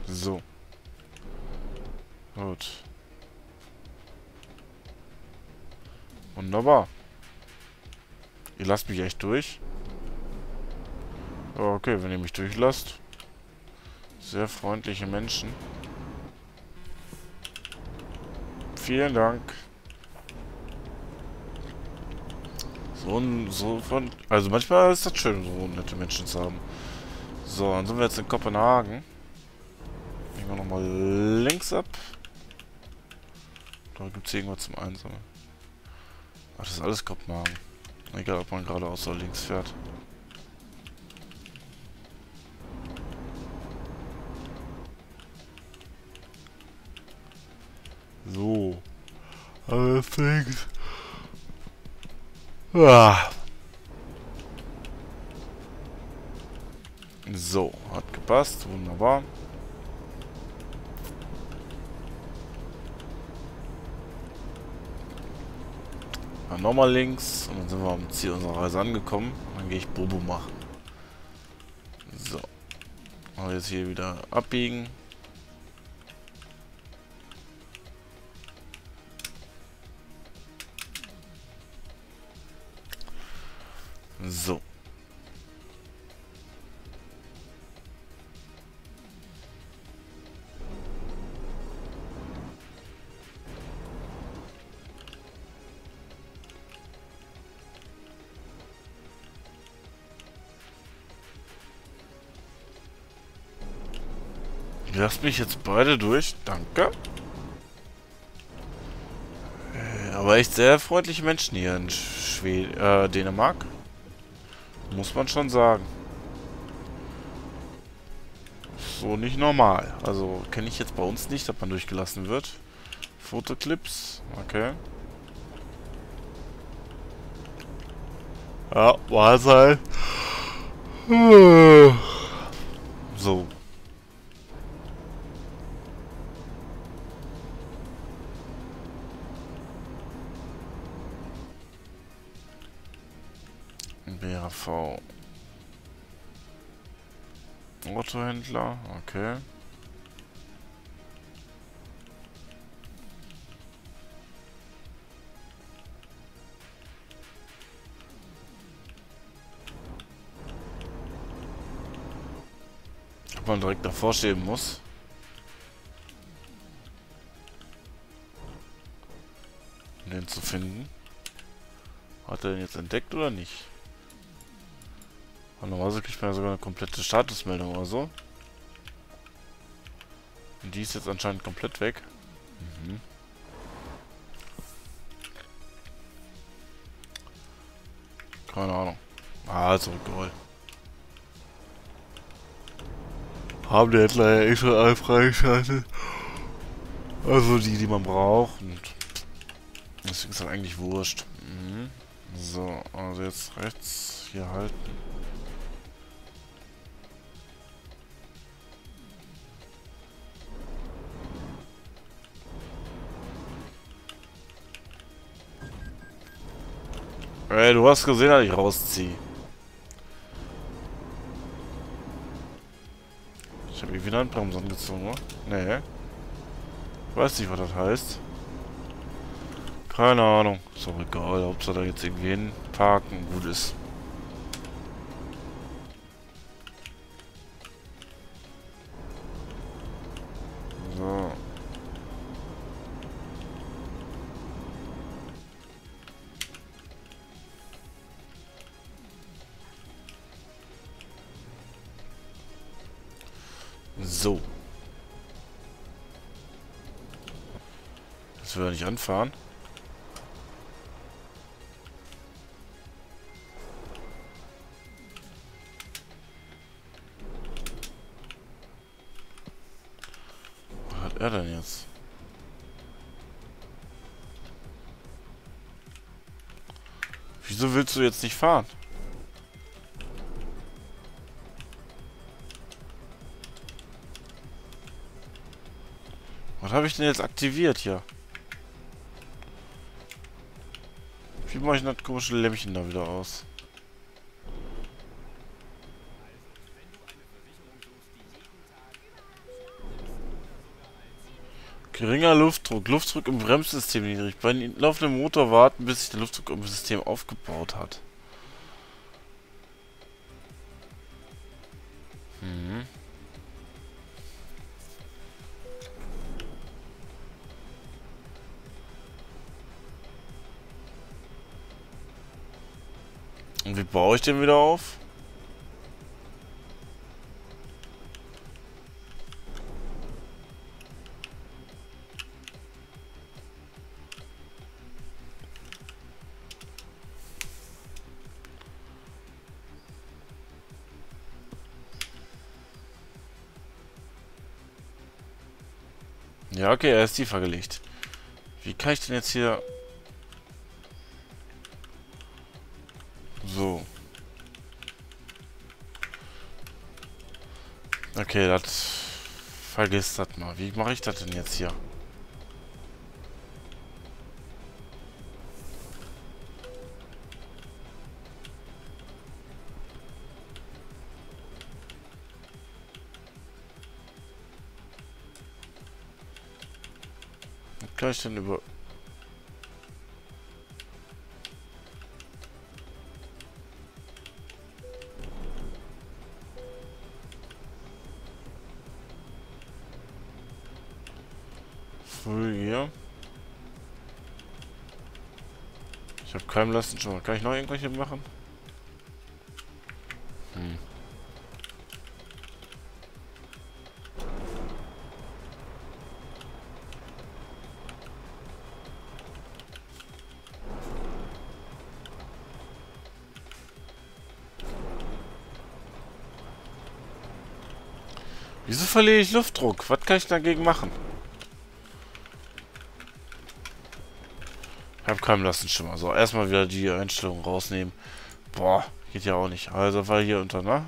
So. Gut. Wunderbar. Ihr lasst mich echt durch. Okay, wenn ihr mich durchlasst. Sehr freundliche Menschen. Vielen Dank. So ein, so von... Also manchmal ist das schön, so nette Menschen zu haben. So, dann sind wir jetzt in Kopenhagen. Gehen wir nochmal links ab. Da gibt es irgendwas zum Einsammeln. Ach, das ist alles Kopenhagen. Egal, ob man geradeaus oder links fährt. So. Allerdings. Ah. So, hat gepasst. Wunderbar. Nochmal links und dann sind wir am Ziel unserer Reise angekommen. Dann gehe ich Bobo machen. So. Und jetzt hier wieder abbiegen. So. Lasst mich jetzt beide durch. Danke. Äh, aber echt sehr freundliche Menschen hier in Schweden, äh, Dänemark. Muss man schon sagen. ist so nicht normal. Also kenne ich jetzt bei uns nicht, ob man durchgelassen wird. Fotoclips, okay. Ja, war halt. So. B H V. Autohändler, okay. Ob man direkt davor schieben muss. Um den zu finden. Hat er den jetzt entdeckt oder nicht? Und normalerweise kriegt man ja sogar eine komplette Statusmeldung oder so. Und die ist jetzt anscheinend komplett weg. Mhm. Keine Ahnung. Ah, zurückgeholt. Haben die Händler ja extra alle freigeschaltet. Also die, die man braucht. Und deswegen ist das eigentlich wurscht. Mhm. So, also jetzt rechts hier halten. Ey, du hast gesehen, dass ich rausziehe. Ich habe irgendwie eine Handbremse angezogen, oder? Nee. Ich weiß nicht, was das heißt. Keine Ahnung. Ist doch egal, Hauptsache da jetzt irgendwie hin parken gut ist. So. So. Jetzt will er nicht anfahren. Was hat er denn jetzt? Wieso willst du jetzt nicht fahren? Was habe ich denn jetzt aktiviert hier? Wie mache ich denn das komische Lämpchen da wieder aus? Geringer Luftdruck. Luftdruck im Bremssystem niedrig. Bei laufendem Motor warten, bis sich der Luftdruck im System aufgebaut hat. Hm. Und wie baue ich den wieder auf? Ja, okay, er ist tiefer gelegt. Wie kann ich denn jetzt hier... So. Okay, das... Vergiss das mal. Wie mache ich das denn jetzt hier? Was kann ich denn über... Hier. Ich habe keinen Lasten schon mal. Kann ich noch irgendwelche machen? Hm. Wieso verliere ich Luftdruck? Was kann ich dagegen machen? Ich habe keinen blassen Schimmer. So, erstmal wieder die Einstellung rausnehmen. Boah, geht ja auch nicht. Also war hier unter, ne?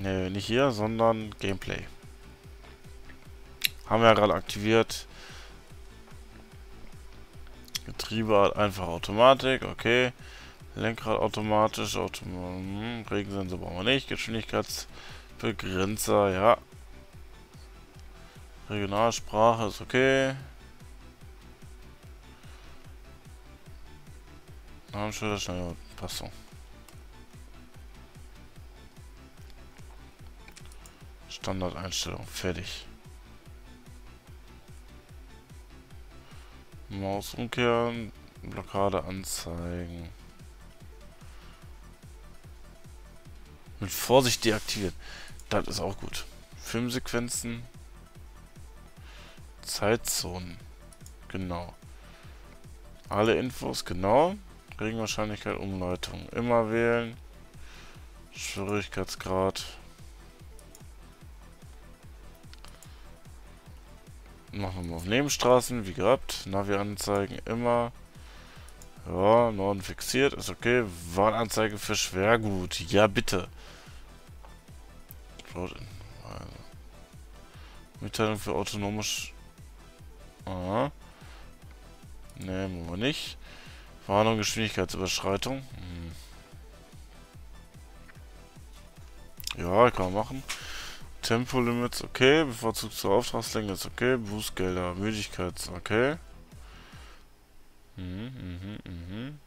Ne, nicht hier, sondern Gameplay. Haben wir ja gerade aktiviert. Getriebe hat einfach Automatik, okay. Lenkrad automatisch, Autom Regensensor brauchen wir nicht, Geschwindigkeitsbegrenzer, ja. Regionalsprache ist okay. Namensschilder, schnell Passung. Standardeinstellung, fertig. Maus umkehren, Blockade anzeigen. Mit Vorsicht deaktivieren. Das ist auch gut. Filmsequenzen. Zeitzonen. Genau. Alle Infos, genau. Regenwahrscheinlichkeit, Umleitung. Immer wählen. Schwierigkeitsgrad. Machen wir mal auf Nebenstraßen, wie gehabt. Navi anzeigen, immer. Ja, Norden fixiert, ist okay. Warnanzeige für Schwergut. Ja, bitte. Mitteilung für autonomisch. Aha. Ne, machen wir nicht. Warnung, Geschwindigkeitsüberschreitung. Hm. Ja, kann man machen. Tempolimits, okay. Bevorzugt zur Auftragslänge ist okay. Bußgelder, Müdigkeits, okay. Mhm, mhm, mhm.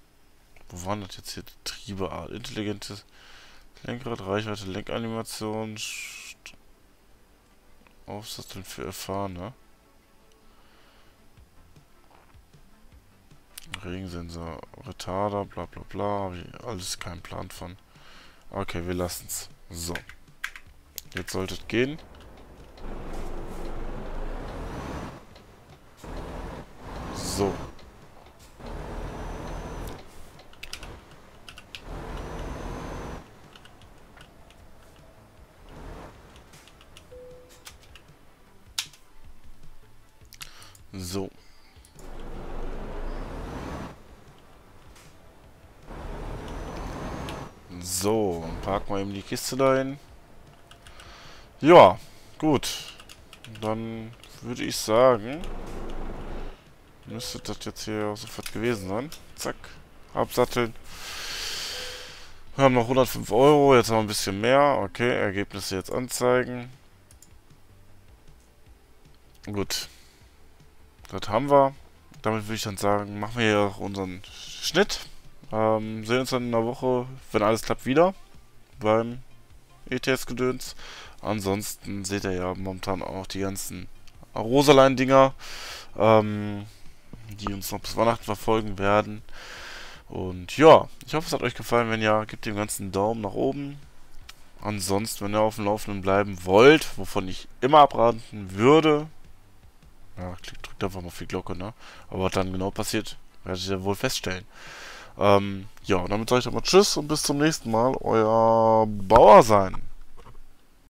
Wo waren das jetzt hier? Triebeart, intelligentes Lenkrad, Reichweite, Lenkanimation, Aufsatteln für Erfahrene. Regensensor, Retarder, bla bla bla. Alles kein Plan von. Okay, wir lassen's. So. Jetzt sollte es gehen. So. So. So, dann parken wir eben die Kiste dahin. Ja, gut. Dann würde ich sagen, müsste das jetzt hier auch sofort gewesen sein. Zack, absatteln. Wir haben noch hundertfünf Euro, jetzt haben wir ein bisschen mehr. Okay, Ergebnisse jetzt anzeigen. Gut. Das haben wir. Damit würde ich dann sagen, machen wir hier auch unseren Schnitt. Ähm, sehen uns dann in einer Woche, wenn alles klappt, wieder beim E T S-Gedöns. Ansonsten seht ihr ja momentan auch die ganzen Rosalein-Dinger, ähm, die uns noch bis Weihnachten verfolgen werden. Und ja, ich hoffe, es hat euch gefallen. Wenn ja, gebt dem Ganzen einen Daumen nach oben. Ansonsten, wenn ihr auf dem Laufenden bleiben wollt, wovon ich immer abraten würde, ja, klick, drückt einfach mal auf die Glocke, ne? Aber was dann genau passiert, werdet ihr wohl feststellen. Ähm, ja, und damit sage ich dann mal Tschüss und bis zum nächsten Mal. Euer Bauersein.